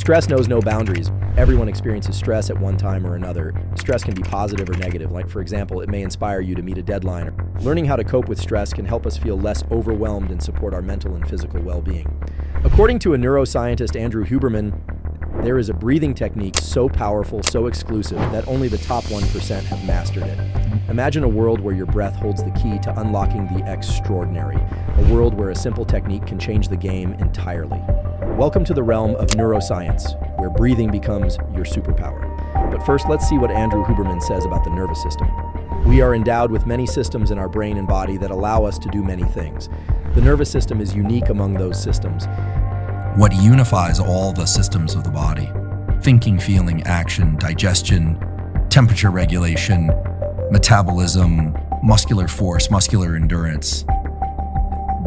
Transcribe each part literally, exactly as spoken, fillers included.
Stress knows no boundaries. Everyone experiences stress at one time or another. Stress can be positive or negative. Like, for example, it may inspire you to meet a deadline. Learning how to cope with stress can help us feel less overwhelmed and support our mental and physical well-being. According to a neuroscientist, Andrew Huberman, there is a breathing technique so powerful, so exclusive, that only the top one percent have mastered it. Imagine a world where your breath holds the key to unlocking the extraordinary, a world where a simple technique can change the game entirely. Welcome to the realm of neuroscience, where breathing becomes your superpower. But first, let's see what Andrew Huberman says about the nervous system. We are endowed with many systems in our brain and body that allow us to do many things. The nervous system is unique among those systems. What unifies all the systems of the body: thinking, feeling, action, digestion, temperature regulation, metabolism, muscular force, muscular endurance,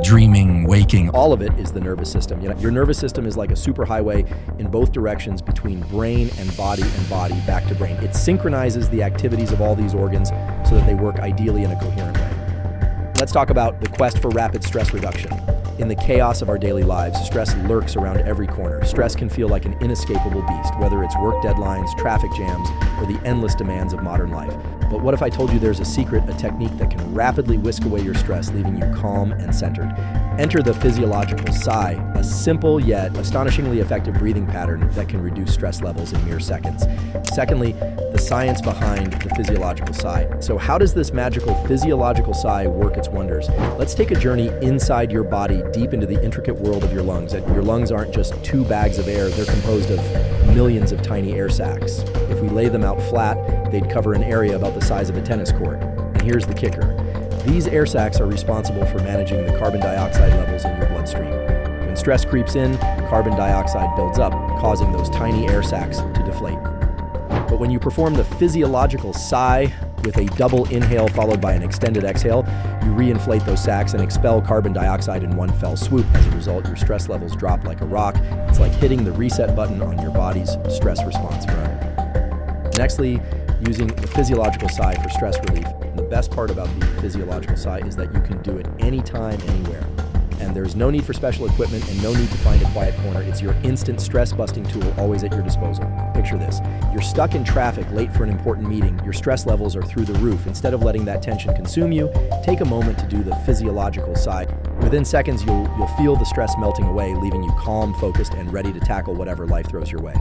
dreaming, waking. All of it is the nervous system. You know, your nervous system is like a superhighway in both directions, between brain and body and body back to brain. It synchronizes the activities of all these organs so that they work ideally in a coherent way. Let's talk about the quest for rapid stress reduction. In the chaos of our daily lives, stress lurks around every corner. Stress can feel like an inescapable beast, whether it's work deadlines, traffic jams, or the endless demands of modern life. But what if I told you there's a secret, a technique that can rapidly whisk away your stress, leaving you calm and centered? Enter the physiological sigh, a simple yet astonishingly effective breathing pattern that can reduce stress levels in mere seconds. Secondly, the science behind the physiological sigh. So how does this magical physiological sigh work its wonders? Let's take a journey inside your body, deep into the intricate world of your lungs. And your lungs aren't just two bags of air, they're composed of millions of tiny air sacs. If we lay them out flat, they'd cover an area about the size of a tennis court. And here's the kicker. These air sacs are responsible for managing the carbon dioxide levels in your bloodstream. When stress creeps in, carbon dioxide builds up, causing those tiny air sacs to deflate. But when you perform the physiological sigh, with a double inhale followed by an extended exhale, you reinflate those sacs and expel carbon dioxide in one fell swoop. As a result, your stress levels drop like a rock. It's like hitting the reset button on your body's stress response forever. Nextly, using the physiological sigh for stress relief. And the best part about the physiological sigh is that you can do it anytime, anywhere. And there's no need for special equipment and no need to find a quiet corner. It's your instant stress-busting tool, always at your disposal. Picture this. You're stuck in traffic, late for an important meeting. Your stress levels are through the roof. Instead of letting that tension consume you, take a moment to do the physiological sigh. Within seconds, you'll, you'll feel the stress melting away, leaving you calm, focused, and ready to tackle whatever life throws your way.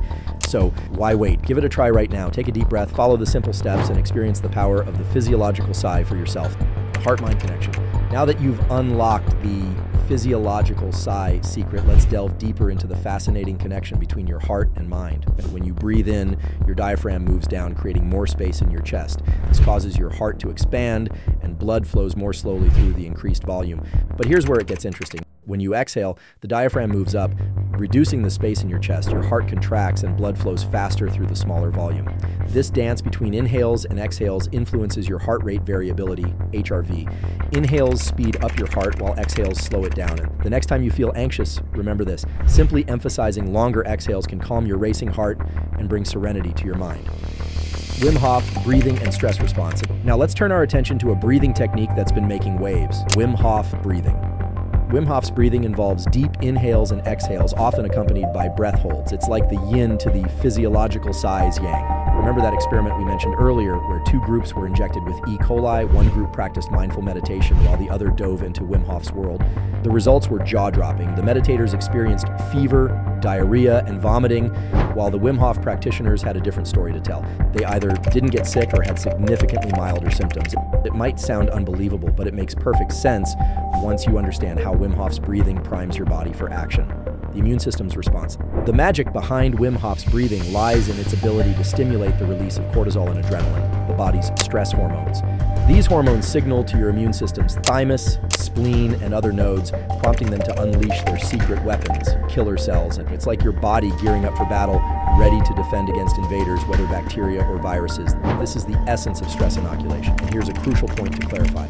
So why wait? Give it a try right now. Take a deep breath, follow the simple steps, and experience the power of the physiological sigh for yourself. Heart-mind connection. Now that you've unlocked the physiological sigh secret, let's delve deeper into the fascinating connection between your heart and mind. When you breathe in, your diaphragm moves down, creating more space in your chest. This causes your heart to expand, and blood flows more slowly through the increased volume. But here's where it gets interesting. When you exhale, the diaphragm moves up, reducing the space in your chest. Your heart contracts and blood flows faster through the smaller volume. This dance between inhales and exhales influences your heart rate variability, H R V. Inhales speed up your heart while exhales slow it down. And the next time you feel anxious, remember this. Simply emphasizing longer exhales can calm your racing heart and bring serenity to your mind. Wim Hof, breathing and stress response. Now let's turn our attention to a breathing technique that's been making waves, Wim Hof breathing. Wim Hof's breathing involves deep inhales and exhales, often accompanied by breath holds. It's like the yin to the physiological sigh's yang. Remember that experiment we mentioned earlier, where two groups were injected with E. coli, one group practiced mindful meditation while the other dove into Wim Hof's world. The results were jaw-dropping. The meditators experienced fever, diarrhea, and vomiting, while the Wim Hof practitioners had a different story to tell. They either didn't get sick or had significantly milder symptoms. It might sound unbelievable, but it makes perfect sense once you understand how Wim Hof's breathing primes your body for action. The immune system's response. The magic behind Wim Hof's breathing lies in its ability to stimulate the release of cortisol and adrenaline, the body's stress hormones. These hormones signal to your immune system's thymus, spleen, and other nodes, prompting them to unleash their secret weapons, killer cells. And it's like your body gearing up for battle, ready to defend against invaders, whether bacteria or viruses. This is the essence of stress inoculation. And here's a crucial point to clarify.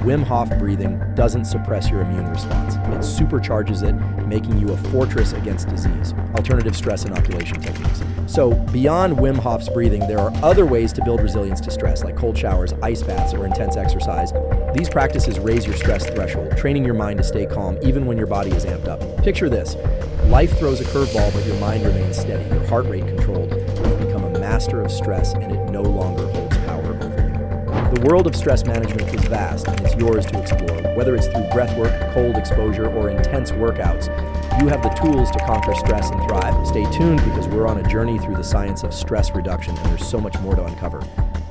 Wim Hof breathing doesn't suppress your immune response. It supercharges it, making you a fortress against disease. Alternative stress inoculation techniques. So beyond Wim Hof's breathing, there are other ways to build resilience to stress, like cold showers, ice baths, or intense exercise. These practices raise your stress threshold, training your mind to stay calm even when your body is amped up. Picture this. Life throws a curveball, but your mind remains steady, your heart rate controlled. You've become a master of stress, and it no longer holds power over you. The world of stress management is vast, and it's yours to explore. Whether it's through breath work, cold exposure, or intense workouts, you have the tools to conquer stress and thrive. Stay tuned, because we're on a journey through the science of stress reduction, and there's so much more to uncover.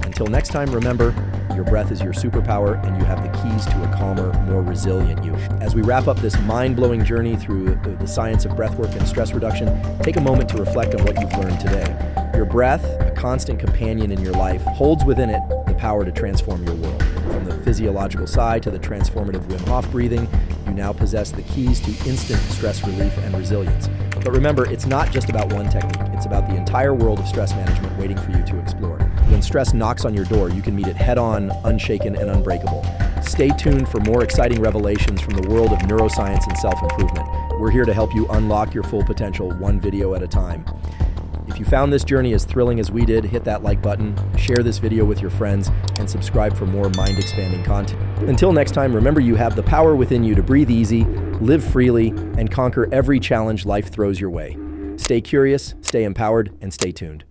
Until next time, remember, your breath is your superpower, and you have the keys to a calmer, more resilient you. As we wrap up this mind-blowing journey through the, the science of breathwork and stress reduction, take a moment to reflect on what you've learned today. Your breath, a constant companion in your life, holds within it the power to transform your world. From the physiological side to the transformative Wim Hof breathing, you now possess the keys to instant stress relief and resilience. But remember, it's not just about one technique. It's about the entire world of stress management waiting for you to explore. When stress knocks on your door, you can meet it head-on, unshaken, and unbreakable. Stay tuned for more exciting revelations from the world of neuroscience and self-improvement. We're here to help you unlock your full potential, one video at a time. If you found this journey as thrilling as we did, hit that like button, share this video with your friends, and subscribe for more mind-expanding content. Until next time, remember, you have the power within you to breathe easy, live freely, and conquer every challenge life throws your way. Stay curious, stay empowered, and stay tuned.